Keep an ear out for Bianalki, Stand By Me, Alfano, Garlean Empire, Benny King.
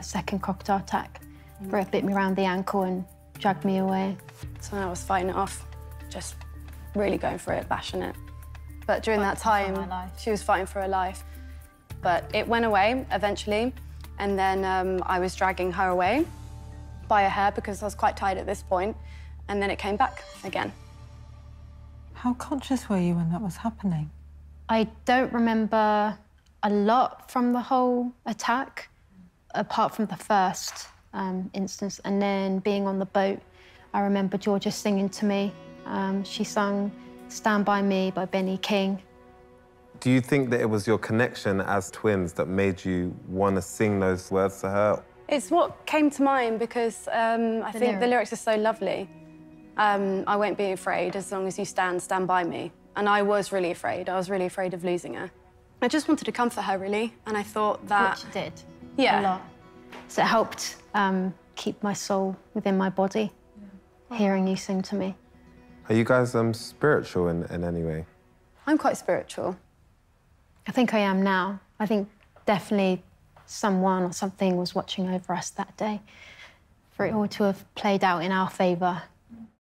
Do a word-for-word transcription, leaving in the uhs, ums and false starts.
a second crocodile attack mm. where it bit me around the ankle and dragged me away. So I was fighting it off, just really going for it, bashing it. But during that time, she was fighting for her life. But it went away eventually, and then um, I was dragging her away by her hair because I was quite tired at this point, and then it came back again. How conscious were you when that was happening? I don't remember a lot from the whole attack, apart from the first um, instance, and then being on the boat, I remember Georgia singing to me. Um, she sung Stand By Me by Benny King. Do you think that it was your connection as twins that made you want to sing those words to her? It's what came to mind because um, I the think lyrics. the lyrics are so lovely. Um, I won't be afraid as long as you stand, stand by me. And I was really afraid. I was really afraid of losing her. I just wanted to comfort her, really, and I thought that... Which you did. Yeah. A lot. So it helped um, keep my soul within my body, yeah. hearing you sing to me. Are you guys um, spiritual in, in any way? I'm quite spiritual. I think I am now. I think definitely someone or something was watching over us that day for it all to have played out in our favour.